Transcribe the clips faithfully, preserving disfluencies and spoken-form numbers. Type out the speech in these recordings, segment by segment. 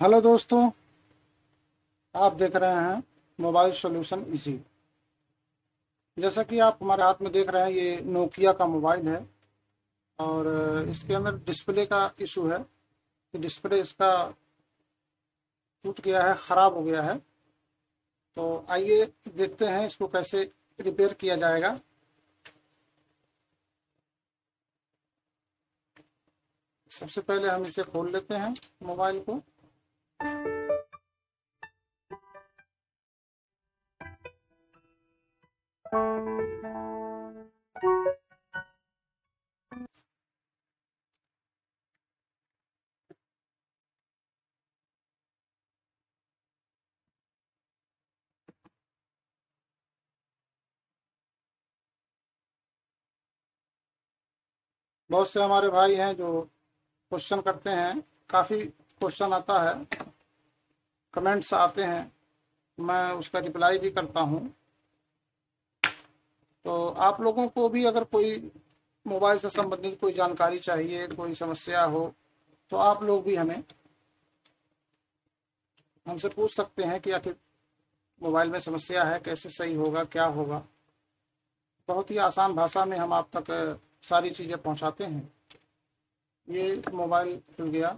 Hello दोस्तों, आप देख रहे हैं मोबाइल सॉल्यूशन इजी। जैसा कि आप हमारे हाथ में देख रहे हैं, ये नोकिया का मोबाइल है और इसके अंदर डिस्प्ले का इशू है कि डिस्प्ले इसका टूट गया है, ख़राब हो गया है। तो आइए देखते हैं इसको कैसे रिपेयर किया जाएगा। सबसे पहले हम इसे खोल लेते हैं मोबाइल को। बहुत से हमारे भाई हैं जो क्वेश्चन करते हैं, काफ़ी क्वेश्चन आता है, कमेंट्स आते हैं, मैं उसका रिप्लाई भी करता हूं। तो आप लोगों को भी अगर कोई मोबाइल से संबंधित कोई जानकारी चाहिए, कोई समस्या हो, तो आप लोग भी हमें हमसे पूछ सकते हैं कि आखिर मोबाइल में समस्या है, कैसे सही होगा, क्या होगा। बहुत ही आसान भाषा में हम आप तक सारी चीज़ें पहुंचाते हैं। ये मोबाइल खुल गया,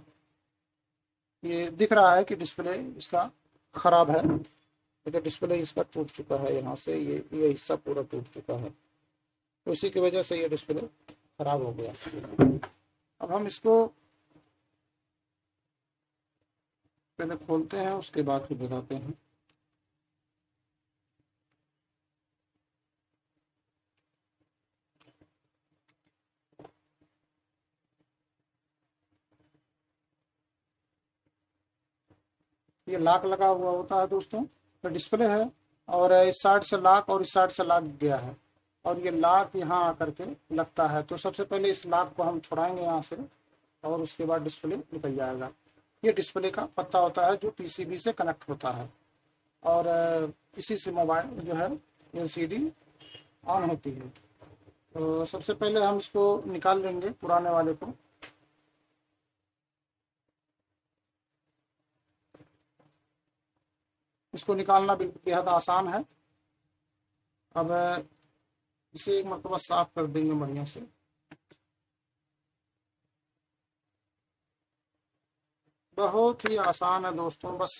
ये दिख रहा है कि डिस्प्ले इसका ख़राब है, लेकिन डिस्प्ले इसका टूट चुका है। यहाँ से ये ये हिस्सा पूरा टूट चुका है, उसी की वजह से ये डिस्प्ले ख़राब हो गया। अब हम इसको पहले खोलते हैं, उसके बाद फिर दिखाते हैं। ये लाक लगा हुआ होता है दोस्तों, तो डिस्प्ले है और इस साइड से लाक और इस साइड से लाक गया है और ये लाक यहाँ आकर के लगता है। तो सबसे पहले इस लाक को हम छुड़ाएंगे यहाँ से और उसके बाद डिस्प्ले निकल जाएगा। ये डिस्प्ले का पत्ता होता है जो पीसीबी से कनेक्ट होता है और इसी से मोबाइल जो है एलसीडी ऑन होती है। तो सबसे पहले हम इसको निकाल लेंगे, पुराने वाले को। इसको निकालना बिल्कुल बेहद आसान है। अब इसे एक मरतबा साफ कर देंगे बढ़िया से। बहुत ही आसान है दोस्तों। बस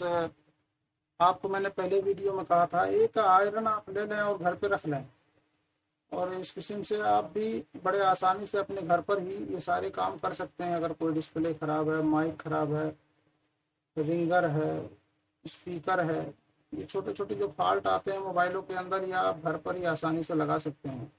आपको मैंने पहले वीडियो में कहा था, एक आयरन आप ले लें और घर पे रख लें, और इस किस्म से आप भी बड़े आसानी से अपने घर पर ही ये सारे काम कर सकते हैं। अगर कोई डिस्प्ले ख़राब है, माइक ख़राब है, रिंगर है, स्पीकर है, ये छोटे छोटे जो फॉल्ट आते हैं मोबाइलों के अंदर, या आप घर पर ही आसानी से लगा सकते हैं।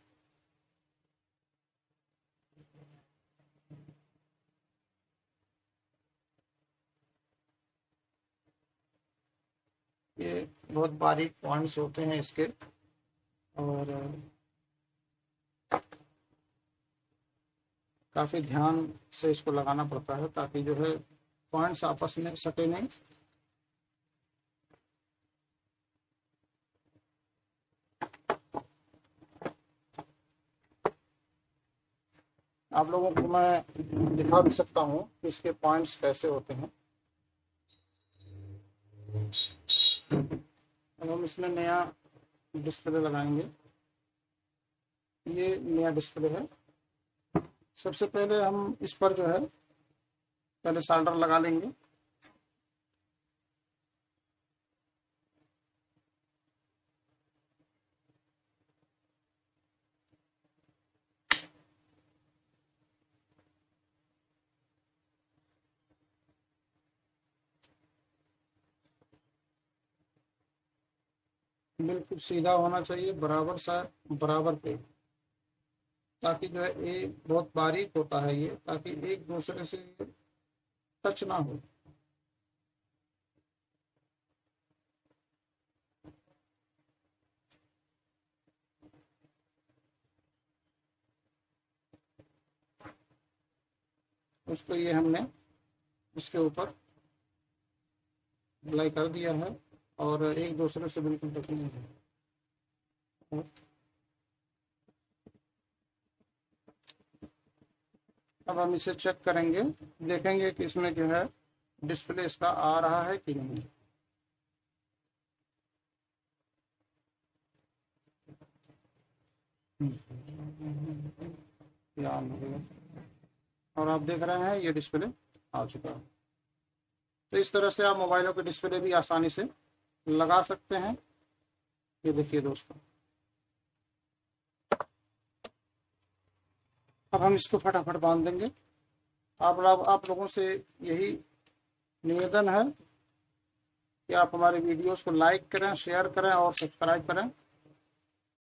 ये बहुत बारीक पॉइंट्स होते हैं इसके, और काफ़ी ध्यान से इसको लगाना पड़ता है ताकि जो है पॉइंट्स आपस में सटे नहीं। आप लोगों को मैं दिखा भी सकता हूँ कि इसके पॉइंट्स कैसे होते हैं। अब हम इसमें नया डिस्प्ले लगाएंगे। ये नया डिस्प्ले है। सबसे पहले हम इस पर जो है पहले सोल्डर लगा लेंगे। बिल्कुल सीधा होना चाहिए, बराबर सा, बराबर पे, ताकि जो है ये बहुत बारीक होता है ये, ताकि एक दूसरे से टच ना हो। उसको ये हमने इसके ऊपर अप्लाई कर दिया है और एक दूसरे से बिल्कुल तकलीफ है। अब हम इसे चेक करेंगे, देखेंगे कि इसमें जो है डिस्प्ले इसका आ रहा है कि नहीं। और आप देख रहे हैं ये डिस्प्ले आ चुका है। तो इस तरह से आप मोबाइलों के डिस्प्ले भी आसानी से लगा सकते हैं। ये देखिए दोस्तों, अब हम इसको फटाफट बांध देंगे। आप आप लोगों से यही निवेदन है कि आप हमारे वीडियोस को लाइक करें, शेयर करें और सब्सक्राइब करें।